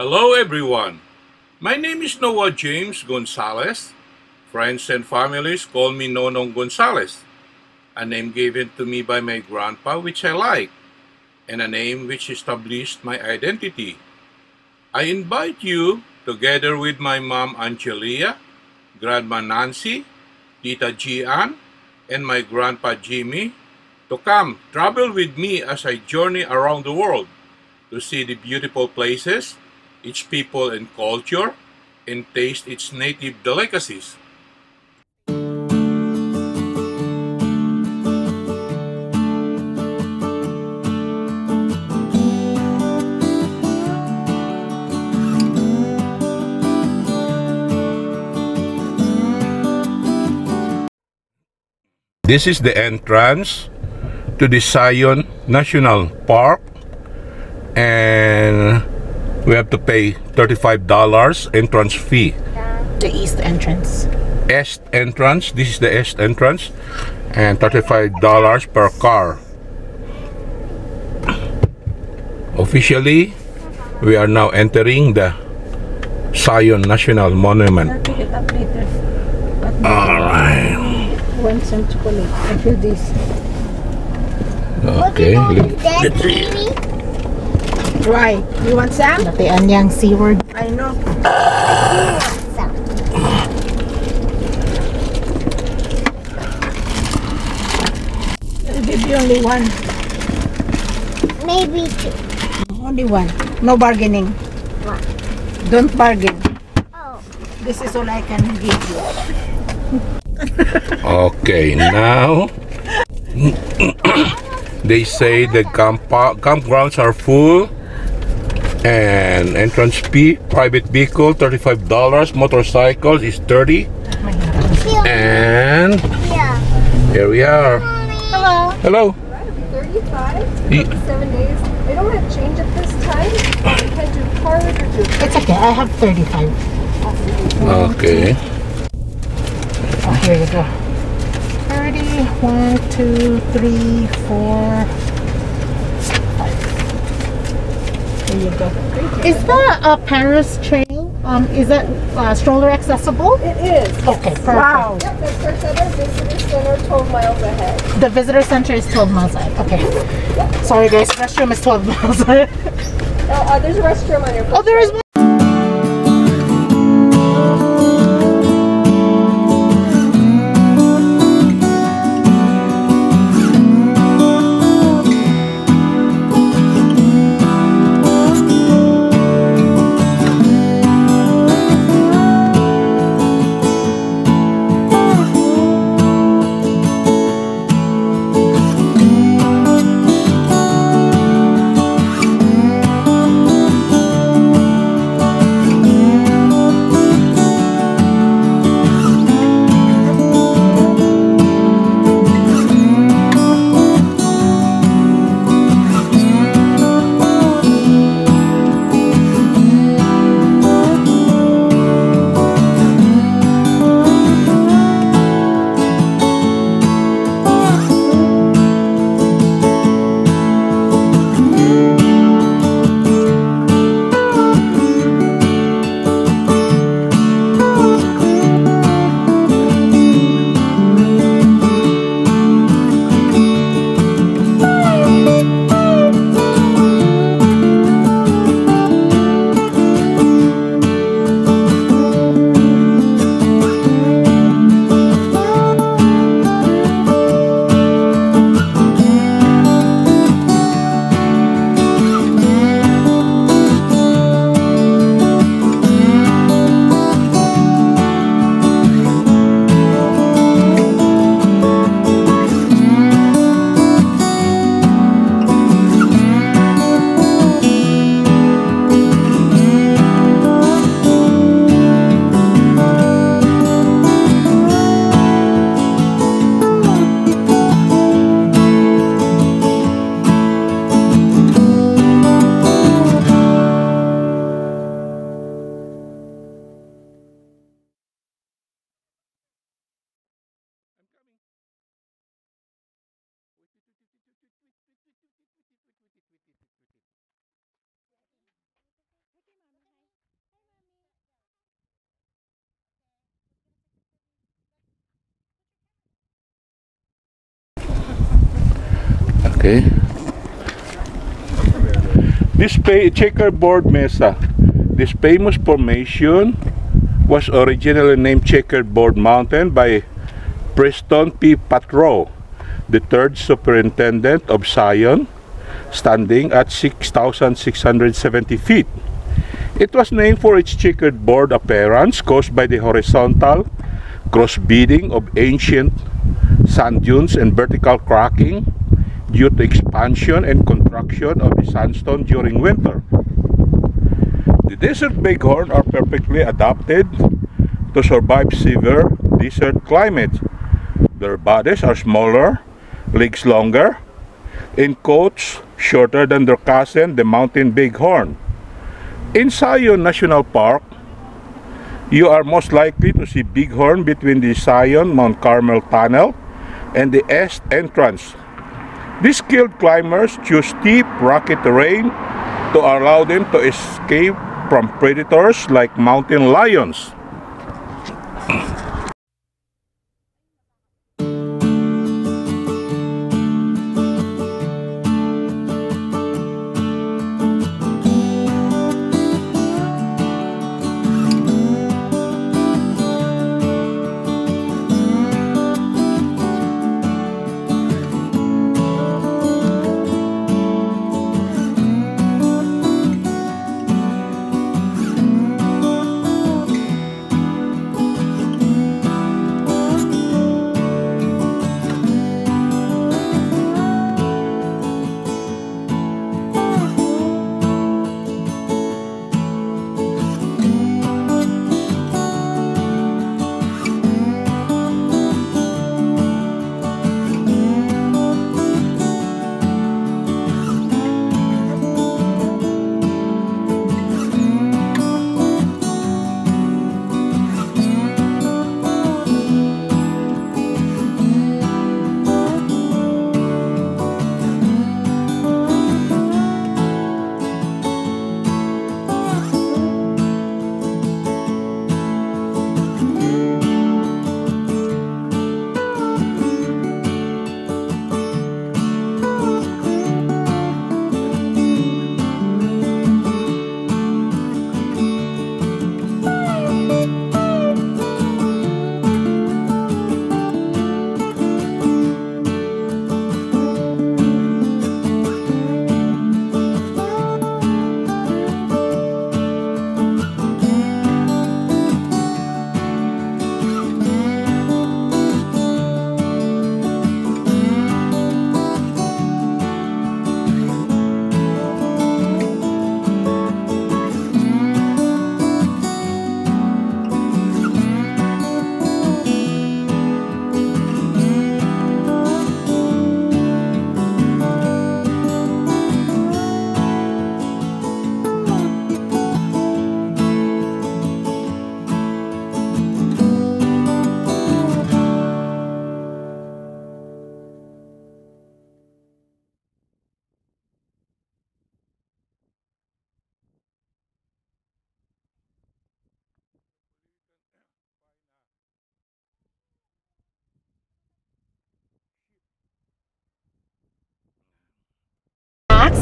Hello everyone, my name is Noah James Gonzalez. Friends and families call me Nonon Gonzalez, a name given to me by my grandpa which I like, and a name which established my identity. I invite you, together with my mom Angelia, grandma Nancy, Tita Gian, and my grandpa Jimmy, to come travel with me as I journey around the world to see the beautiful places, its people and culture, and taste its native delicacies. This is the entrance to the Zion National Park, and we have to pay $35 entrance fee. The east entrance. East entrance. This is the east entrance, and $35 per car. Officially, we are now entering the Zion National Monument. All right. I feel this. Okay. Let's see. Right. You want some? The anyang seaward. I know. I'll give you only one. Maybe two. Only one. No bargaining. One. Don't bargain. Oh. This is all I can give you. Okay. Now. They say the campgrounds are full. And entrance fee, private vehicle $35, motorcycles is $30, and here we are. Hello. $35 for the 7 days. I don't have change at this time. I can do card or do. It's okay. I have $35. Okay. Oh, here you go. 30, 1, 2, 3, 4. You go. Is that a Paris trail? Is that stroller accessible? It is. Okay, perfect. Wow. Yep, that's our visitor center, 12 miles ahead. The visitor center is 12 miles ahead. Okay. Yep. Sorry guys, restroom is 12 miles ahead. There's a restroom on your bus. Oh, there is one. Okay. This Checkerboard Mesa, this famous formation was originally named Checkerboard Mountain by Preston P Patrow, the third superintendent of Zion, standing at 6,670 feet. It was named for its checkerboard appearance caused by the horizontal cross-beading of ancient sand dunes and vertical cracking due to expansion and contraction of the sandstone during winter. The desert bighorn are perfectly adapted to survive severe desert climate. Their bodies are smaller, legs longer, and coats shorter than their cousin, the mountain bighorn. In Zion National Park, you are most likely to see bighorn between the Zion Mount Carmel Tunnel and the east entrance. These skilled climbers choose steep, rocky terrain to allow them to escape from predators like mountain lions.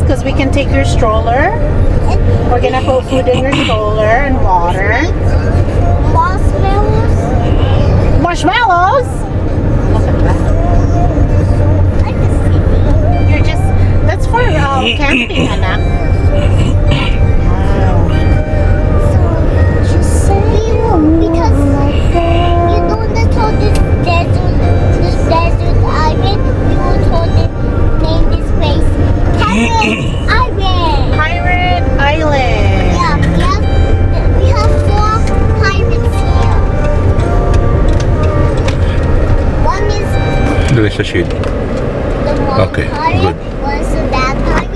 Because we can take your stroller. We're gonna put food in your stroller and water. Marshmallows. Marshmallows. Look at that. You're just that's for camping, anak. Wow. So she's saying because you don't know how this desert island. We will call it name this place. Pirate Island. Yeah, we have four pirates here. One is there is a shade. Okay, pirate, good. One is that pirate.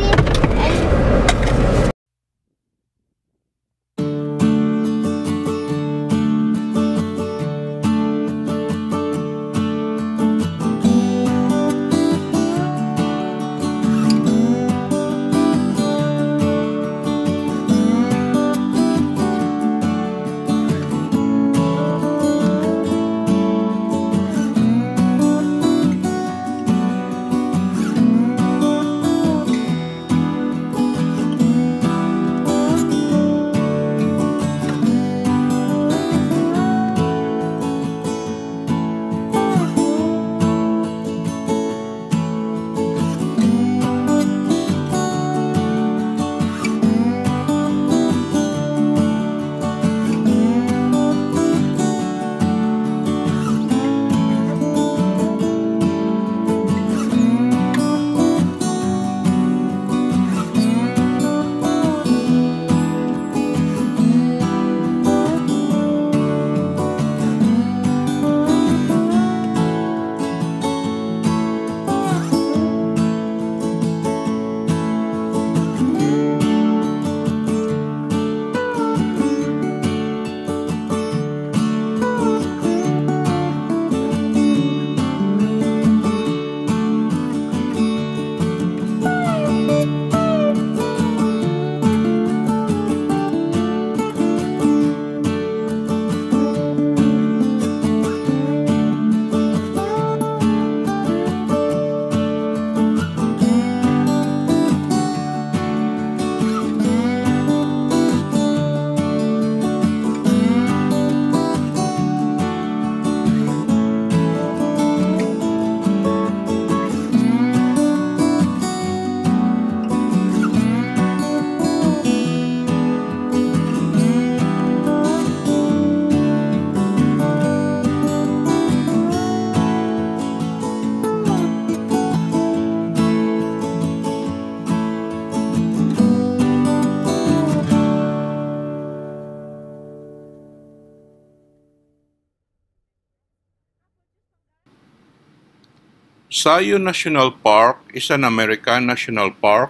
Zion National Park is an American national park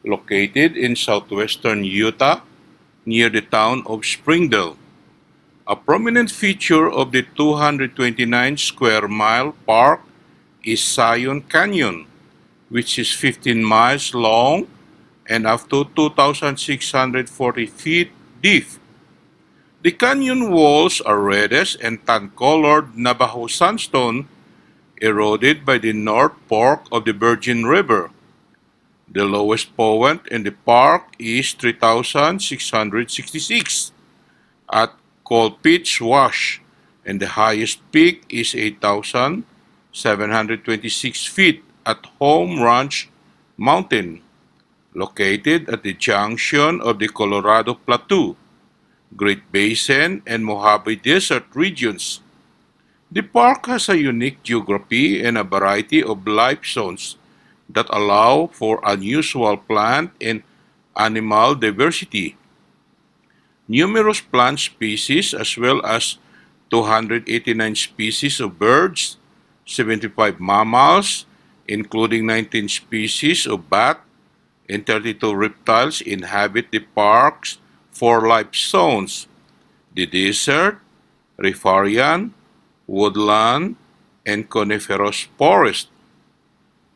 located in southwestern Utah near the town of Springdale. A prominent feature of the 229-square-mile park is Zion Canyon, which is 15 miles long and up to 2,640 feet deep. The canyon walls are reddish and tan-colored Navajo sandstone eroded by the North Fork of the Virgin River. The lowest point in the park is 3,666 at Coalpits Wash, and the highest peak is 8,726 feet at Horse Ranch Mountain, located at the junction of the Colorado Plateau, Great Basin, and Mojave Desert regions. The park has a unique geography and a variety of life zones that allow for unusual plant and animal diversity. Numerous plant species as well as 289 species of birds, 75 mammals, including 19 species of bat, and 32 reptiles inhabit the park's 4 life zones: the desert, riparian, woodland, and coniferous forest.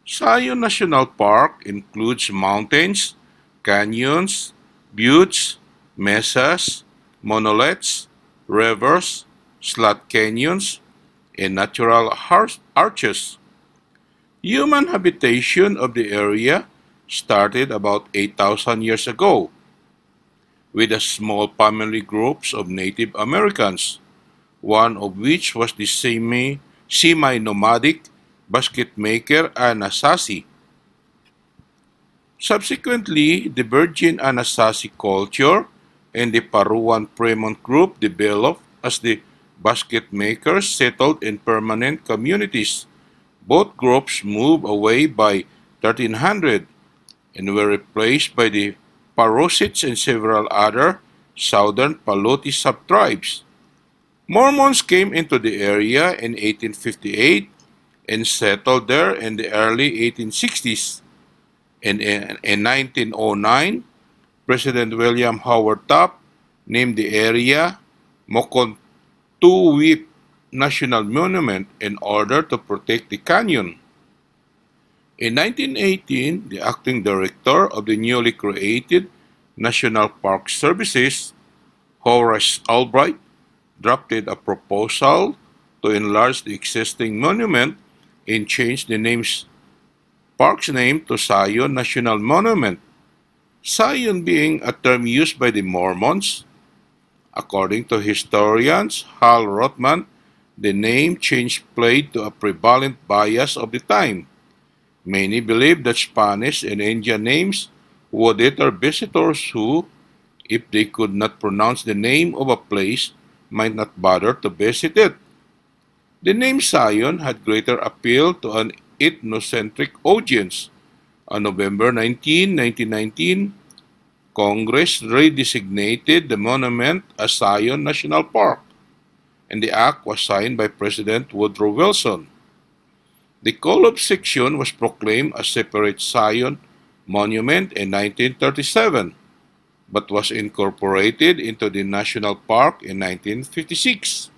Zion National Park includes mountains, canyons, buttes, mesas, monoliths, rivers, slot canyons, and natural arches. Human habitation of the area started about 8,000 years ago with a small family groups of Native Americans, one of which was the semi-nomadic Basketmaker Anasazi. Subsequently, the Virgin Anasazi culture and the Parowan Fremont group developed as the Basketmakers settled in permanent communities. Both groups moved away by 1300 and were replaced by the Parrusits and several other Southern Paiute subtribes. Mormons came into the area in 1858 and settled there in the early 1860s. In 1909, President William Howard Taft named the area Mukuntuweap National Monument in order to protect the canyon. In 1918, the acting director of the newly created National Park Services, Horace Albright, drafted a proposal to enlarge the existing monument and change the park's name to Zion National Monument, Zion being a term used by the Mormons. According to historians Hal Rothman, the name change played to a prevalent bias of the time. Many believed that Spanish and Indian names would deter visitors who, if they could not pronounce the name of a place, might not bother to visit it. The name Zion had greater appeal to an ethnocentric audience. On November 19, 1919, Congress redesignated the monument as Zion National Park, and the act was signed by President Woodrow Wilson. The Kolob section was proclaimed a separate Zion monument in 1937, but was incorporated into the national park in 1956.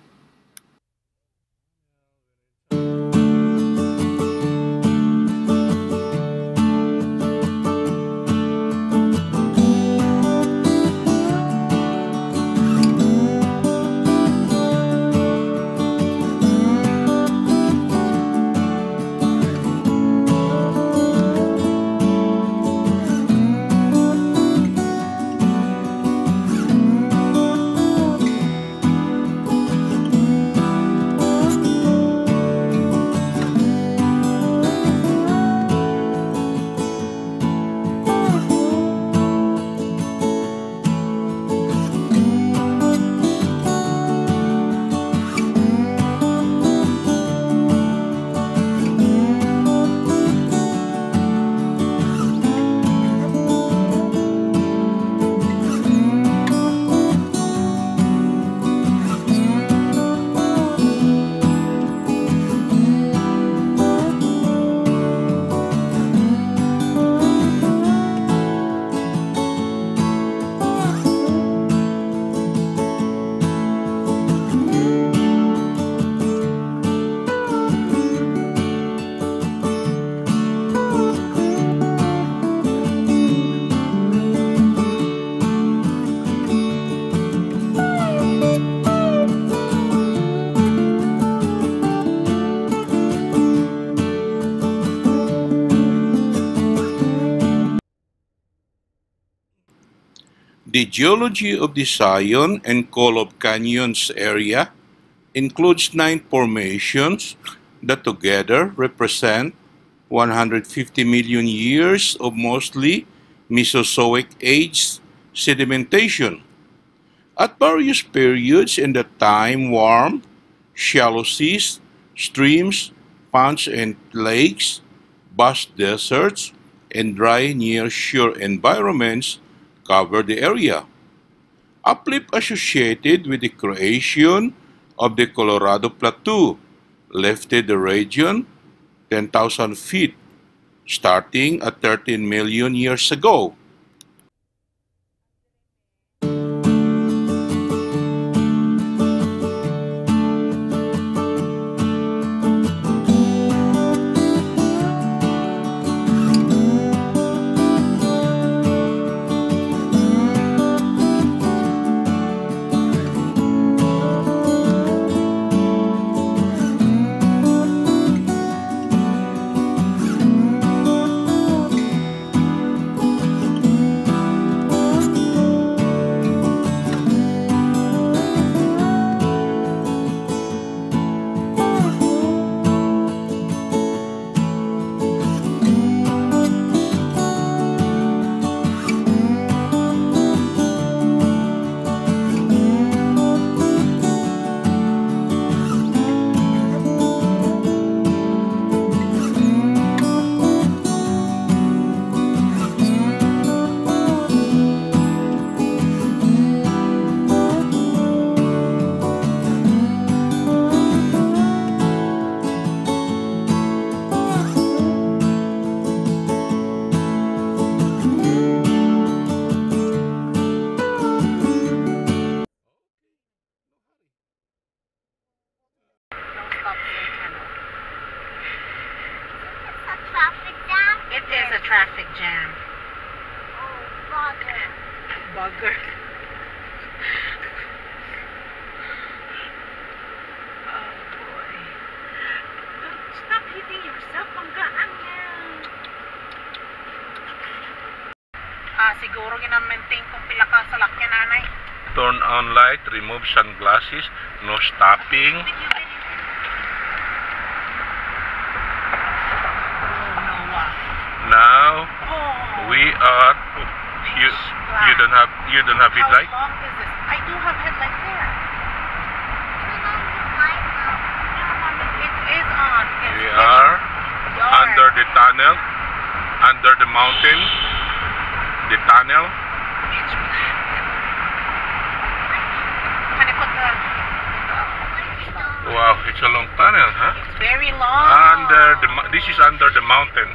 The geology of the Zion and Kolob Canyons area includes 9 formations that together represent 150 million years of mostly Mesozoic age sedimentation. At various periods in the time, warm, shallow seas, streams, ponds and lakes, vast deserts, and dry near-shore environments cover the area. Uplift associated with the creation of the Colorado Plateau lifted the region 10,000 feet, starting at 13 million years ago. Turn on light, remove sunglasses, no stopping. Oh, Noah. Now we are. You don't have headlight. How long is this? I do have headlight there. It is on. We are under the tunnel, under the mountain. The tunnel. Wow, it's a long tunnel, huh? It's very long. This is under the mountain.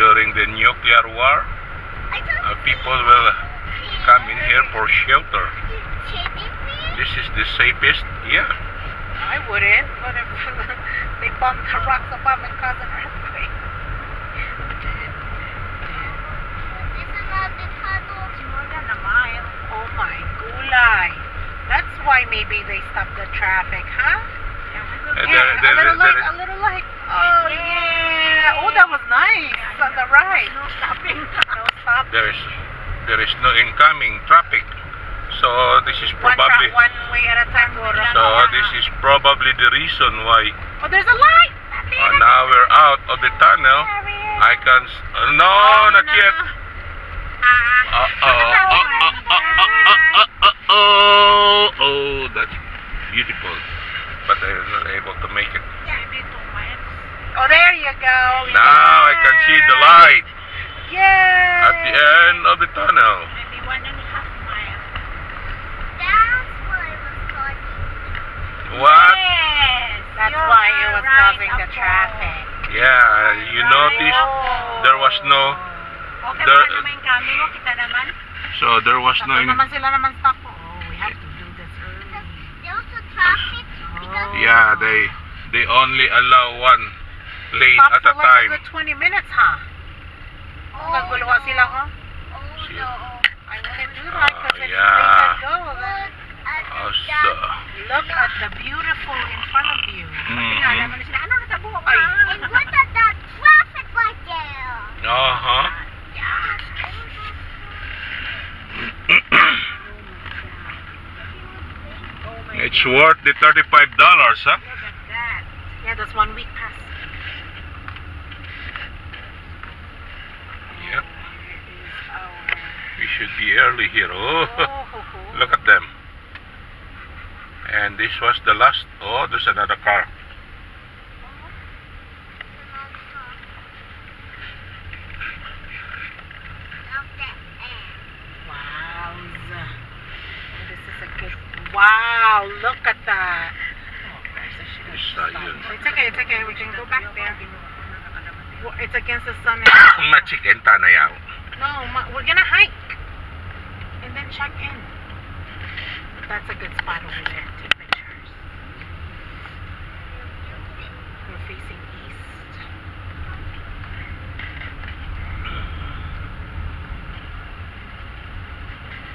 During the nuclear war, people will come in here for shelter. This is the safest, yeah. I wouldn't, but if they bomb the rocks above and cause an earthquake. This is not the tunnel. It's more than a mile. Oh my gulay. That's why maybe they stopped the traffic, huh? Yeah, a little light. Oh yeah. Oh, that was nice. On the right. No stopping. No stopping. There is no incoming traffic. So this is probably one way at a time. So this is probably the reason why. Oh, there's a light. Now we're out of the tunnel. I can't. No, not yet. Oh, that's beautiful. But I was not able to make it. Oh, there you go. Now I can see the light. Yay! At the end of the tunnel. Maybe 1.5 miles. That's why it was causing. What? Yes, that's why it was causing the traffic. Yeah, you noticed there was no. There, so there was no. We have to do this early. There was a traffic. Yeah, they only allow one lane at a time. It took a good 20 minutes, huh? Naguluwa sila, huh? Oh, no. I wouldn't do that because if they said go, then... Look at the beautiful in front of you. And look at that traffic right there. Uh-huh. Yeah. It's worth the $35, huh? Look at that. Yeah, that's 1 week pass. Yep. We should be early here. Oh, look at them. And this was the last. Oh, there's another car. Wow. This is a good. Wow, look at that. It's okay, it's okay. We can go back there. Well, it's against the sun. No, we're gonna hike and then check in. That's a good spot over there to take pictures. We're facing east.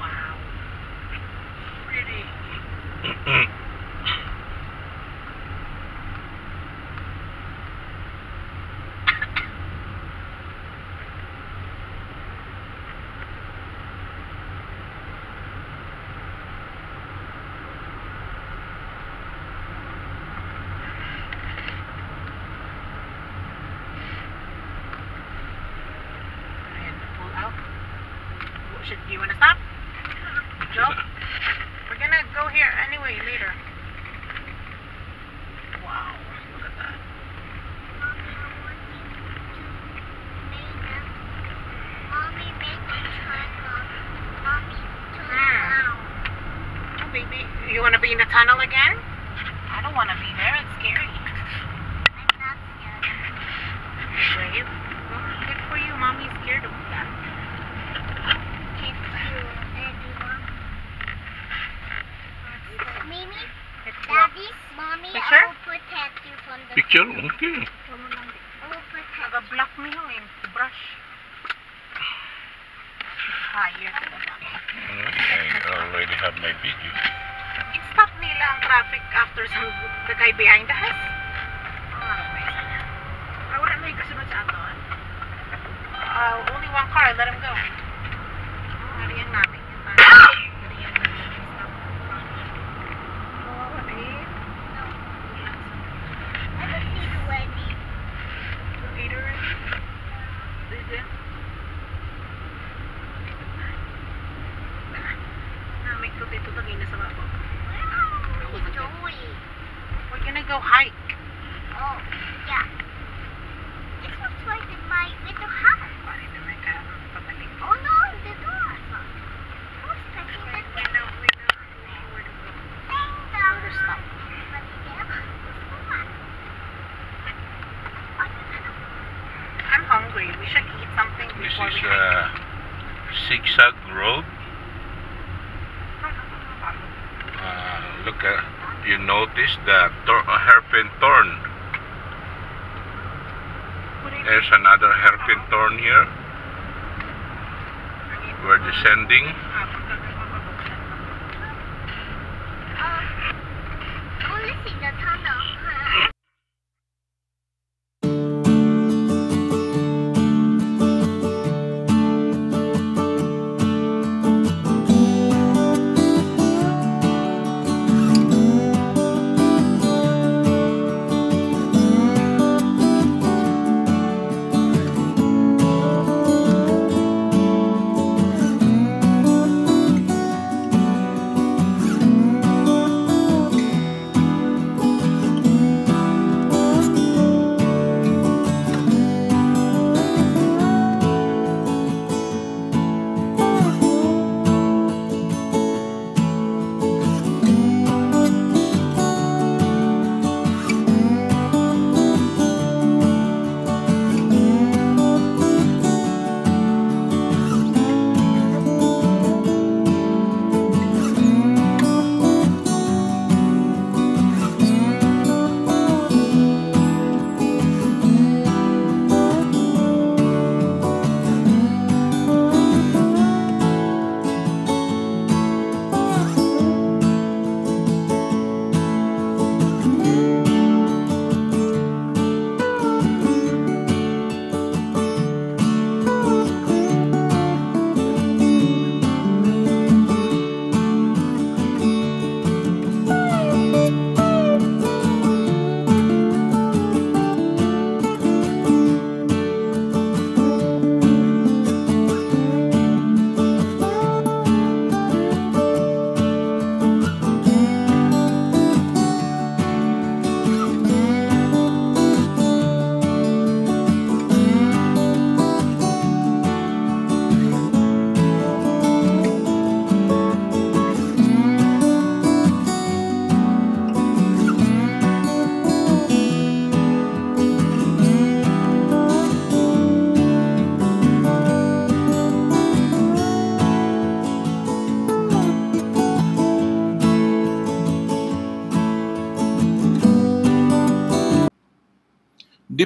Wow, pretty. Okay. Block me in the brush. I already have my video. It stopped nila ang traffic after some the guy behind the house. I wouldn't make a sumunod sa ato. Only one car, let him go.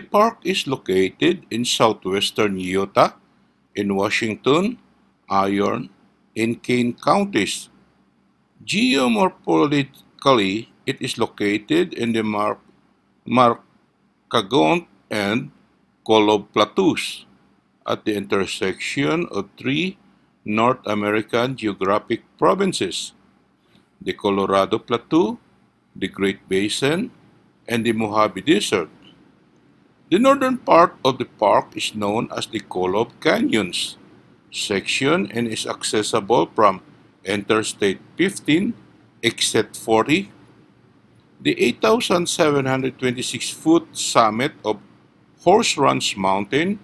park is located in southwestern Utah, in Washington, Iron, and Kane counties. Geomorphologically, it is located in the Marcagont and Kolob plateaus, at the intersection of three North American geographic provinces, the Colorado Plateau, the Great Basin, and the Mojave Desert. The northern part of the park is known as the Kolob Canyons section and is accessible from Interstate 15, Exit 40. The 8,726-foot summit of Horse Ranch Mountain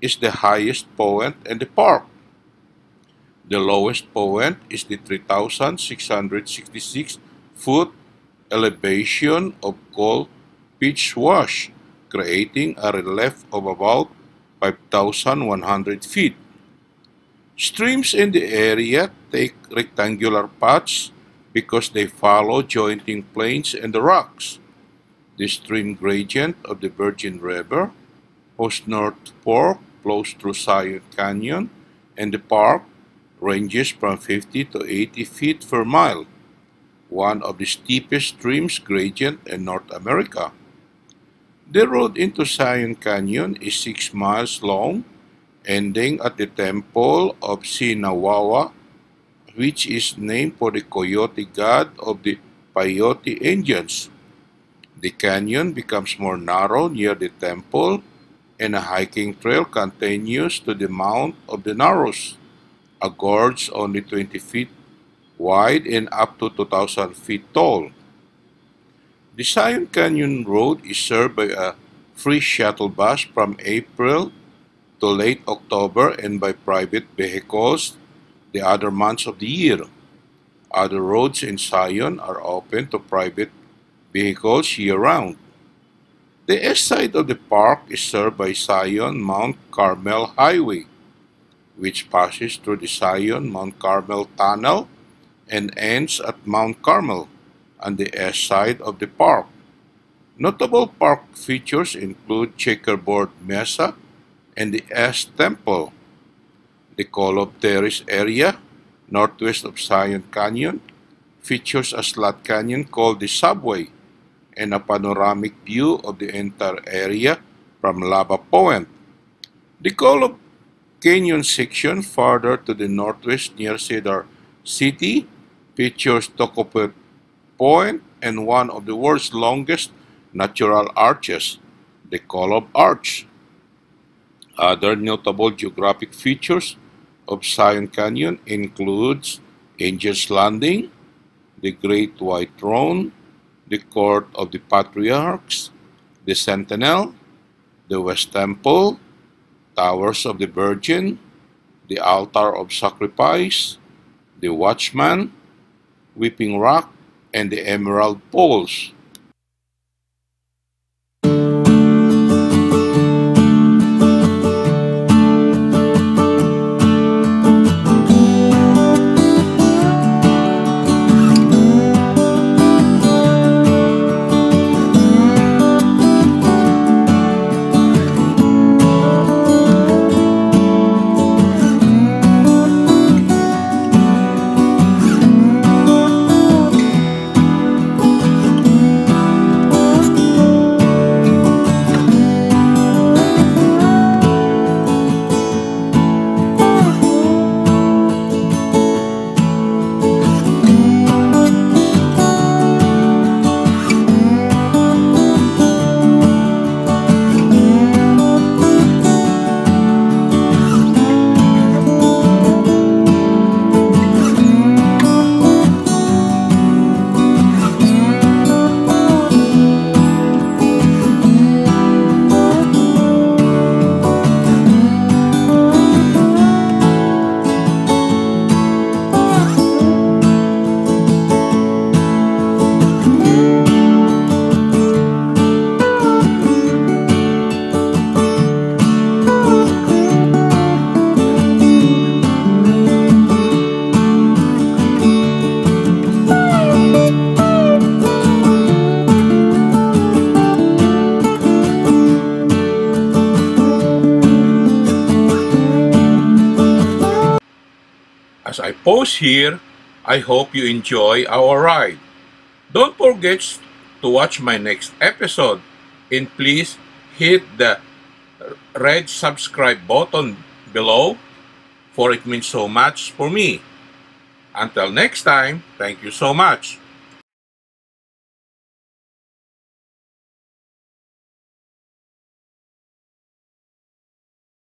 is the highest point in the park. The lowest point is the 3,666-foot elevation of Coalpits Wash, creating a relief of about 5,100 feet. Streams in the area take rectangular paths because they follow jointing plains and the rocks. The stream gradient of the Virgin River, whose North Fork flows through Zion Canyon and the park, ranges from 50 to 80 feet per mile, one of the steepest streams gradient in North America. The road into Zion Canyon is 6 miles long, ending at the Temple of Sinawawa, which is named for the coyote god of the Paiute Indians. The canyon becomes more narrow near the temple, and a hiking trail continues to the mouth of the Narrows, a gorge only 20 feet wide and up to 2,000 feet tall. The Zion Canyon Road is served by a free shuttle bus from April to late October and by private vehicles the other months of the year. Other roads in Zion are open to private vehicles year-round. The east side of the park is served by Zion Mount Carmel Highway, which passes through the Zion Mount Carmel Tunnel and ends at Mount Carmel on the east side of the park. Notable park features include Checkerboard Mesa and the East Temple, the Kolob Terrace area, northwest of Zion Canyon, features a slot canyon called the Subway and a panoramic view of the entire area from Lava Point. The Kolob Canyon section farther to the northwest near Cedar City features Tocopet Point and one of the world's longest natural arches, the Kolob Arch. Other notable geographic features of Zion Canyon includes Angel's Landing, the Great White Throne, the Court of the Patriarchs, the Sentinel, the West Temple, Towers of the Virgin, the Altar of Sacrifice, the Watchman, Weeping Rock, and the Emerald Falls. As I pause here, I hope you enjoy our ride. Don't forget to watch my next episode, and please hit the red subscribe button below, for it means so much for me. Until next time, thank you so much.